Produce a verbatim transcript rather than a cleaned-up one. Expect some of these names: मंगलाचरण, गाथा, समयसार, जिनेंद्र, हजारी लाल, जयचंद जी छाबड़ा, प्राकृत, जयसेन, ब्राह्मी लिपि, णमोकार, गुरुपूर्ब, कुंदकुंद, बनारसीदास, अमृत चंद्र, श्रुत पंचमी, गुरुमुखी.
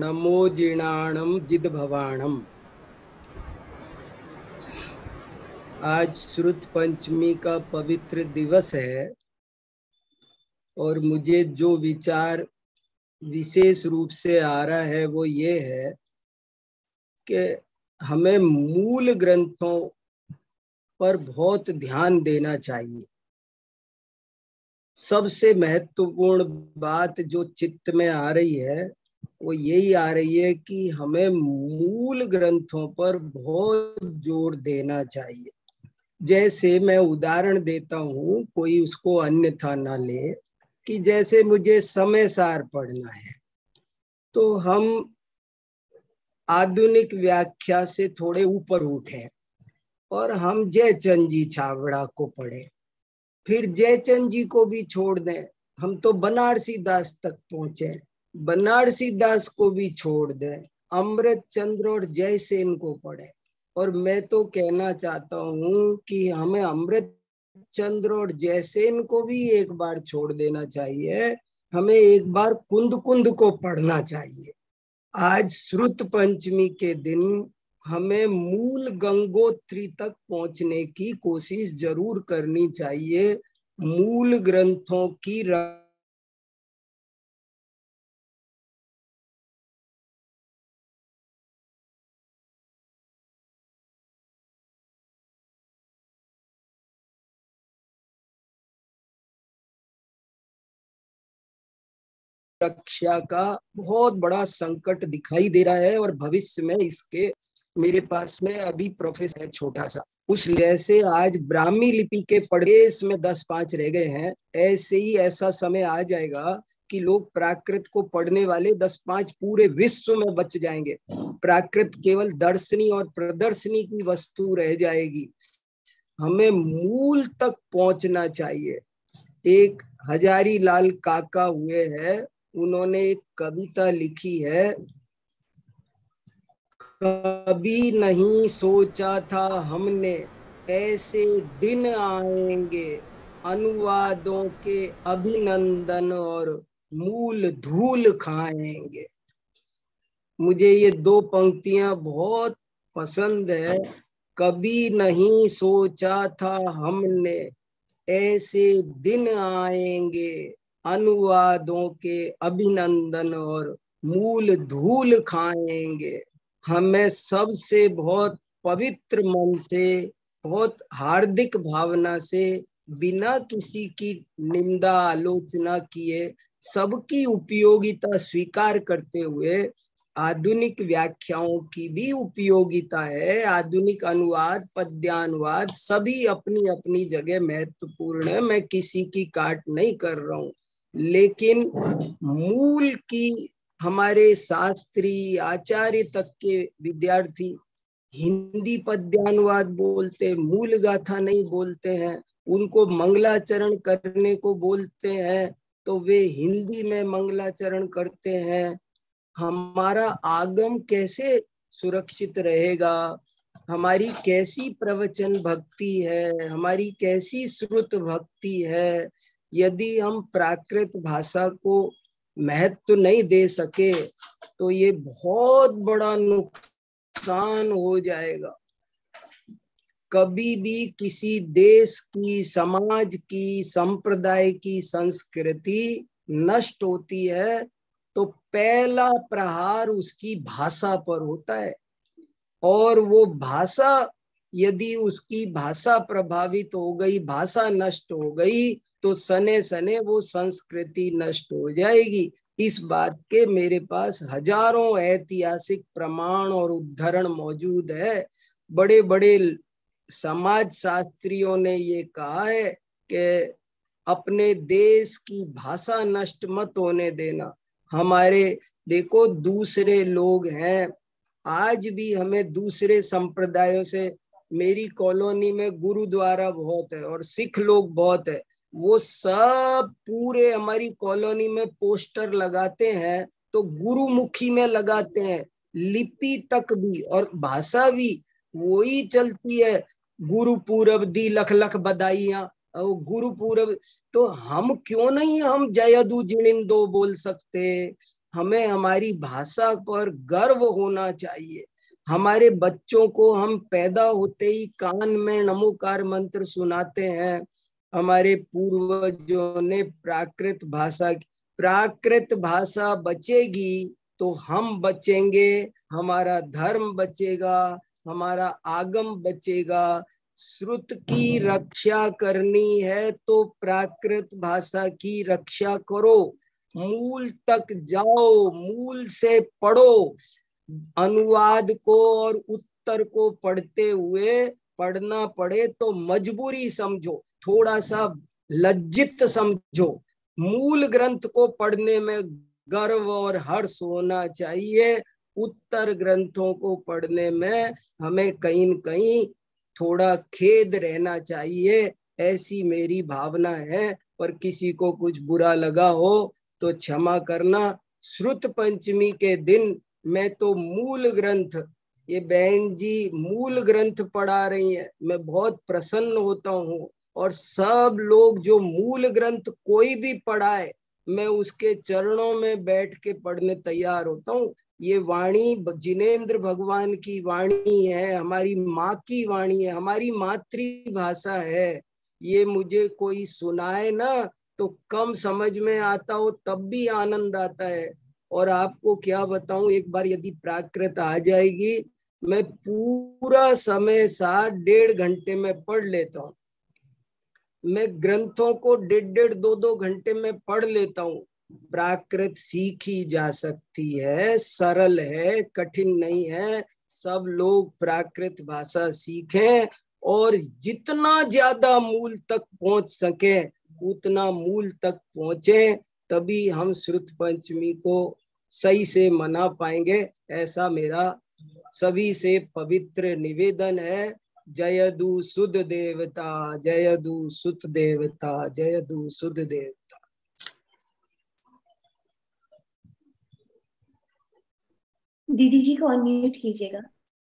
नमोजीणाणम जिदभवाणम। आज श्रुत पंचमी का पवित्र दिवस है और मुझे जो विचार विशेष रूप से आ रहा है वो ये है कि हमें मूल ग्रंथों पर बहुत ध्यान देना चाहिए। सबसे महत्वपूर्ण बात जो चित्त में आ रही है वो यही आ रही है कि हमें मूल ग्रंथों पर बहुत जोर देना चाहिए। जैसे मैं उदाहरण देता हूँ, कोई उसको अन्यथा ना ले, कि जैसे मुझे समयसार पढ़ना है तो हम आधुनिक व्याख्या से थोड़े ऊपर उठे और हम जयचंद जी छाबड़ा को पढ़े, फिर जयचंद जी को भी छोड़ दें, हम तो बनारसीदास तक पहुंचे, बनारसीदास को भी छोड़ दें, अमृत चंद्र और जयसेन को पढ़े। और मैं तो कहना चाहता हूँ कि हमें अमृत चंद्र और जयसेन को भी एक बार छोड़ देना चाहिए, हमें एक बार कुंदकुंद को पढ़ना चाहिए। आज श्रुत पंचमी के दिन हमें मूल गंगोत्री तक पहुंचने की कोशिश जरूर करनी चाहिए, मूल ग्रंथों की रक्षा का बहुत बड़ा संकट दिखाई दे रहा है। और भविष्य में इसके, मेरे पास में अभी प्रोफेसर है छोटा सा, उस जैसे आज ब्राह्मी लिपि के प्रदेश में दस पांच रह गए हैं, ऐसे ही ऐसा समय आ जाएगा कि लोग प्राकृत को पढ़ने वाले दस पांच पूरे विश्व में बच जाएंगे। प्राकृत केवल दर्शनी और प्रदर्शनी की वस्तु रह जाएगी। हमें मूल तक पहुंचना चाहिए। एक हजारी लाल काका हुए हैं, उन्होंने एक कविता लिखी है, कभी नहीं सोचा था हमने ऐसे दिन आएंगे, अनुवादों के अभिनंदन और मूल धूल खाएंगे। मुझे ये दो पंक्तियां बहुत पसंद है, कभी नहीं सोचा था हमने ऐसे दिन आएंगे, अनुवादों के अभिनंदन और मूल धूल खाएंगे। हमें सबसे बहुत पवित्र मन से, बहुत हार्दिक भावना से, बिना किसी की निंदा आलोचना किए, सबकी उपयोगिता स्वीकार करते हुए, आधुनिक व्याख्याओं की भी उपयोगिता है, आधुनिक अनुवाद, पद्यानुवाद सभी अपनी अपनी जगह महत्वपूर्ण है, मैं किसी की काट नहीं कर रहा हूँ, लेकिन मूल की हमारे शास्त्री आचार्य तक के विद्यार्थी हिंदी पद्यानुवाद बोलते, मूल गाथा नहीं बोलते हैं, उनको मंगलाचरण करने को बोलते हैं तो वे हिंदी में मंगलाचरण करते हैं। हमारा आगम कैसे सुरक्षित रहेगा, हमारी कैसी प्रवचन भक्ति है, हमारी कैसी श्रुत भक्ति है, यदि हम प्राकृत भाषा को महत्व नहीं दे सके तो ये बहुत बड़ा नुकसान हो जाएगा। कभी भी किसी देश की, समाज की, संप्रदाय की संस्कृति नष्ट होती है तो पहला प्रहार उसकी भाषा पर होता है, और वो भाषा, यदि उसकी भाषा प्रभावित हो गई, भाषा नष्ट हो गई तो सने सने वो संस्कृति नष्ट हो जाएगी। इस बात के मेरे पास हजारों ऐतिहासिक प्रमाण और उदाहरण मौजूद है। बड़े बड़े समाज शास्त्रियों ने ये कहा है कि अपने देश की भाषा नष्ट मत होने देना। हमारे देखो दूसरे लोग हैं, आज भी हमें दूसरे संप्रदायों से, मेरी कॉलोनी में गुरुद्वारा बहुत है और सिख लोग बहुत है, वो सब पूरे हमारी कॉलोनी में पोस्टर लगाते हैं तो गुरुमुखी में लगाते हैं, लिपि तक भी और भाषा भी वही चलती है, गुरुपूर्ब दी लख लख बधाइयां, गुरुपूर्ब। तो हम क्यों नहीं, हम जयदु जिनेंद्र बोल सकते, हमें हमारी भाषा पर गर्व होना चाहिए। हमारे बच्चों को हम पैदा होते ही कान में णमोकार मंत्र सुनाते हैं। हमारे पूर्वजों ने प्राकृत भाषा, प्राकृत भाषा बचेगी तो हम बचेंगे, हमारा धर्म बचेगा, हमारा आगम बचेगा। श्रुत की रक्षा करनी है तो प्राकृत भाषा की रक्षा करो, मूल तक जाओ, मूल से पढ़ो। अनुवाद को और उत्तर को पढ़ते हुए पढ़ना पड़े तो मजबूरी समझो, थोड़ा सा लज्जित समझो। मूल ग्रंथ को पढ़ने में गर्व और हर्ष होना चाहिए, उत्तर ग्रंथों को पढ़ने में हमें कहीं न कहीं थोड़ा खेद रहना चाहिए, ऐसी मेरी भावना है। पर किसी को कुछ बुरा लगा हो तो क्षमा करना। श्रुत पंचमी के दिन मैं तो मूल ग्रंथ, ये बहन जी मूल ग्रंथ पढ़ा रही हैं, मैं बहुत प्रसन्न होता हूँ। और सब लोग जो मूल ग्रंथ कोई भी पढ़ाए, मैं उसके चरणों में बैठ के पढ़ने तैयार होता हूँ। ये वाणी जिनेंद्र भगवान की वाणी है, हमारी माँ की वाणी है, हमारी मातृभाषा है। ये मुझे कोई सुनाए ना तो कम समझ में आता हो तब भी आनंद आता है। और आपको क्या बताऊं, एक बार यदि प्राकृत आ जाएगी, मैं पूरा समय सात डेढ़ घंटे में पढ़ लेता हूँ। मैं ग्रंथों को डेढ़ डेढ़ दो दो घंटे में पढ़ लेता हूँ। प्राकृत सीखी जा सकती है, सरल है, कठिन नहीं है। सब लोग प्राकृत भाषा सीखें और जितना ज्यादा मूल तक पहुंच सके उतना मूल तक पहुंचे, तभी हम श्रुत पंचमी को सही से मना पाएंगे। ऐसा मेरा सभी से पवित्र निवेदन है। जयदु सुध देवता, जयदु सुत देवता, जयदु सुध देवता। दीदी जी को अनम्यूट कीजिएगा।